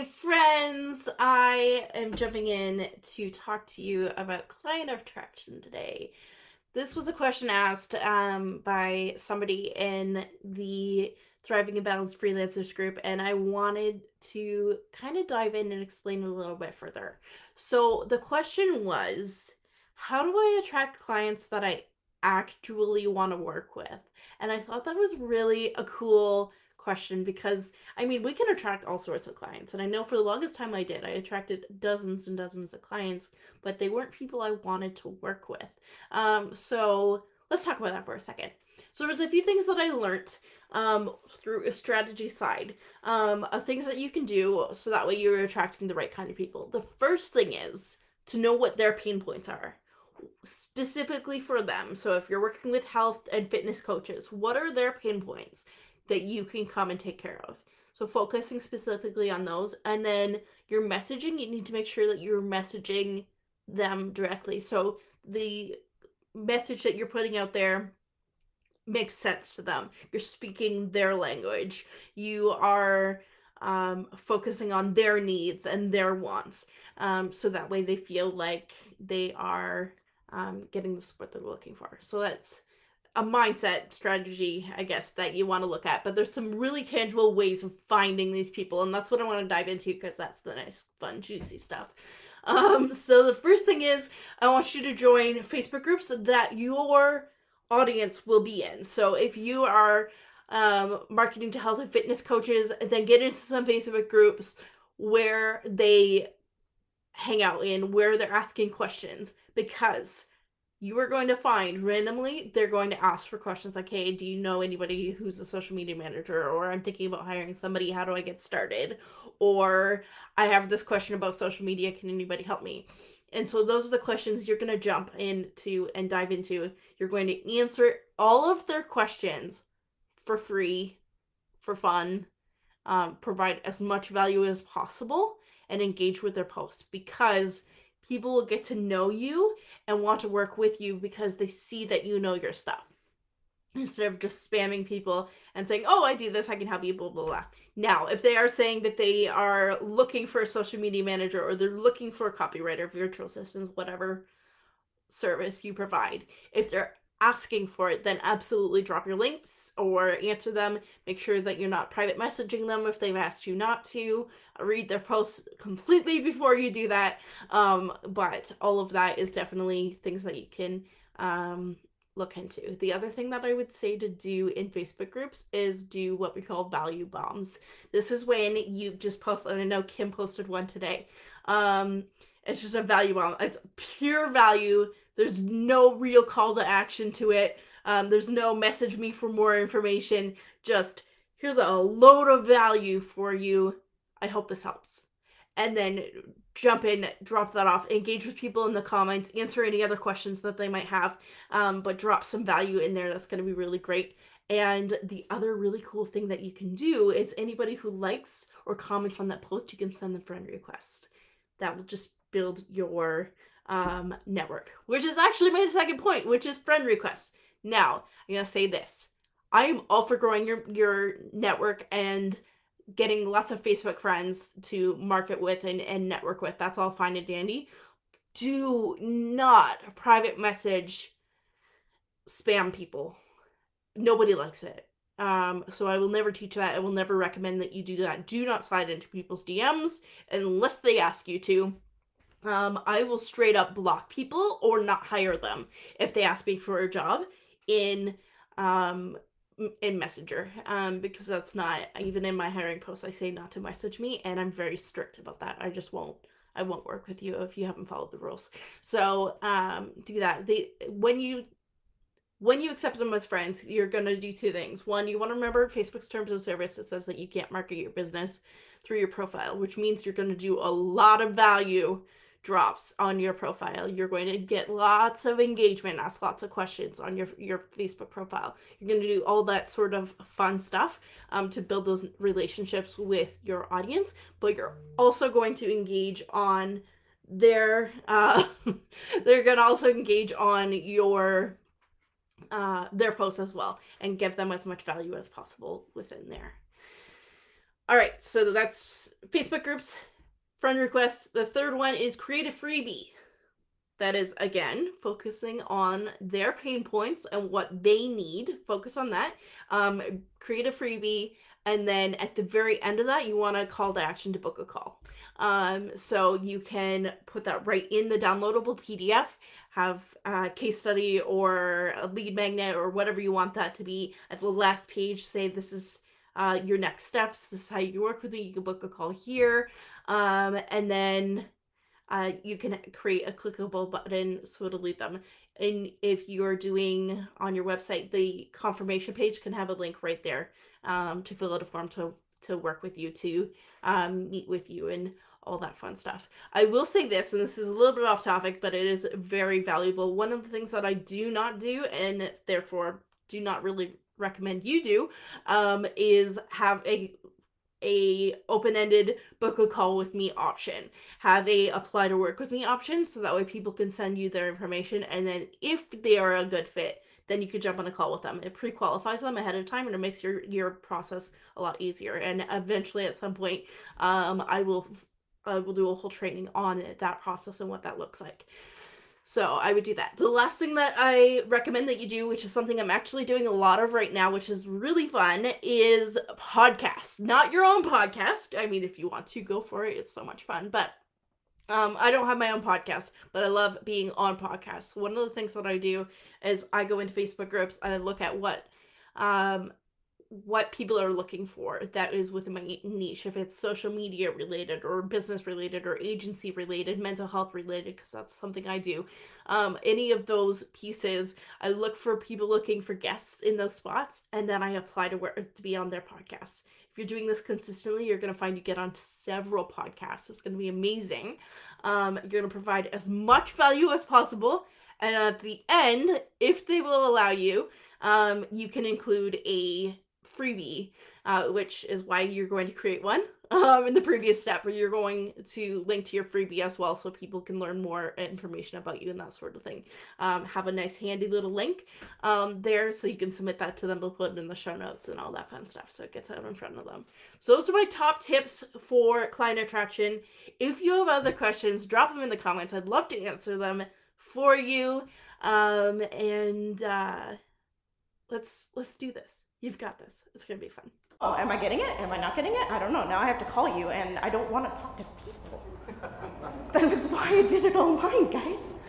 Hey friends, I am jumping in to talk to you about client attraction today. This was a question asked by somebody in the Thriving and Balanced Freelancers group, and I wanted to kind of dive in and explain it a little bit further. So the question was, how do I attract clients that I actually want to work with? And I thought that was really a cool question because, I mean, we can attract all sorts of clients. And I know for the longest time I did. I attracted dozens and dozens of clients, but they weren't people I wanted to work with. So let's talk about that for a second. So there's a few things that I learned through a strategy side of things that you can do so that way you're attracting the right kind of people. The first thing is to know what their pain points are, specifically for them. So if you're working with health and fitness coaches, what are their pain points that you can come and take care of? So focusing specifically on those, and then your messaging, you need to make sure that you're messaging them directly. So the message that you're putting out there makes sense to them. You're speaking their language. You are focusing on their needs and their wants. So that way they feel like they are getting the support they're looking for. So that's a mindset strategy, I guess, that you want to look at, but there's some really tangible ways of finding these people. And that's what I want to dive into because that's the nice, fun, juicy stuff. So the first thing is I want you to join Facebook groups that your audience will be in. So if you are marketing to health and fitness coaches, then get into some Facebook groups where they hang out in, where they're asking questions, because you are going to find randomly, they're going to ask for questions like, hey, do you know anybody who's a social media manager? Or I'm thinking about hiring somebody, how do I get started? Or I have this question about social media, can anybody help me? And so those are the questions you're going to jump into and dive into. You're going to answer all of their questions for free, for fun, provide as much value as possible, and engage with their posts, because people will get to know you and want to work with you because they see that you know your stuff. Instead of just spamming people and saying, oh, I do this, I can help you, blah, blah, blah. Now, if they are saying that they are looking for a social media manager, or they're looking for a copywriter, virtual assistant, whatever service you provide, if they're asking for it, then absolutely drop your links or answer them. Make sure that you're not private messaging them if they've asked you not to. Read their posts completely before you do that. But all of that is definitely things that you can look into. The other thing that I would say to do in Facebook groups is do what we call value bombs. This is when you just post, and I know Kim posted one today. It's just a value bomb. It's pure value. There's no real call to action to it. There's no message me for more information. Just here's a load of value for you. I hope this helps. And then jump in, drop that off, engage with people in the comments, answer any other questions that they might have, but drop some value in there. That's going to be really great. And the other really cool thing that you can do is anybody who likes or comments on that post, you can send them friend requests. That will just build your network, which is actually my second point, which is friend requests. Now, I'm going to say this. I am all for growing your network and getting lots of Facebook friends to market with and network with. That's all fine and dandy. Do not private message spam people. Nobody likes it. So I will never teach that. I will never recommend that you do that. Do not slide into people's DMs unless they ask you to. I will straight up block people or not hire them if they ask me for a job in Messenger, because that's not, even in my hiring posts, I say not to message me, and I'm very strict about that. I just won't. I won't work with you if you haven't followed the rules. So do that. When you accept them as friends, you're going to do two things. One, you want to remember Facebook's terms of service. It says that you can't market your business through your profile, which means you're going to do a lot of value drops on your profile. You're going to get lots of engagement, ask lots of questions on your Facebook profile. You're going to do all that sort of fun stuff to build those relationships with your audience, but you're also going to engage on their, they're going to also engage on their posts as well, and give them as much value as possible within there. All right, so that's Facebook groups, friend requests. The third one is create a freebie. That is, again, focusing on their pain points and what they need. Focus on that. Create a freebie. And then at the very end of that, you want a call to action to book a call. So you can put that right in the downloadable PDF, have a case study or a lead magnet or whatever you want that to be. At the last page, say this is your next steps. This is how you work with me. You can book a call here. And then... you can create a clickable button so it'll lead them. And if you're doing on your website, the confirmation page can have a link right there to fill out a form to work with you, to meet with you and all that fun stuff. I will say this, and this is a little bit off topic, but it is very valuable. One of the things that I do not do, and therefore do not really recommend you do, is have a open-ended book a call with me option, have a apply to work with me option, so that way people can send you their information, and then if they are a good fit, then you could jump on a call with them. It pre-qualifies them ahead of time, and it makes your process a lot easier. And eventually at some point I will do a whole training on that process and what that looks like. So I would do that. The last thing that I recommend that you do, which is something I'm actually doing a lot of right now, which is really fun, is podcasts. Not your own podcast. I mean, if you want to, go for it. It's so much fun. But I don't have my own podcast, but I love being on podcasts. One of the things that I do is I go into Facebook groups and I look at what people are looking for that is within my niche, if it's social media related or business related or agency related, mental health related, because that's something I do. Any of those pieces, I look for people looking for guests in those spots, and then I apply to be on their podcasts. If you're doing this consistently, you're going to find you get onto several podcasts. It's going to be amazing. You're going to provide as much value as possible. And at the end, if they will allow you, you can include a freebie, which is why you're going to create one in the previous step, where you're going to link to your freebie as well, so people can learn more information about you and that sort of thing. Have a nice handy little link there, so you can submit that to them. We'll put it in the show notes and all that fun stuff, so it gets out in front of them. So those are my top tips for client attraction. If you have other questions, drop them in the comments. I'd love to answer them for you. Let's do this. You've got this. It's going to be fun. Oh, am I getting it? Am I not getting it? I don't know. Now I have to call you, and I don't want to talk to people. That was why I did it online, guys.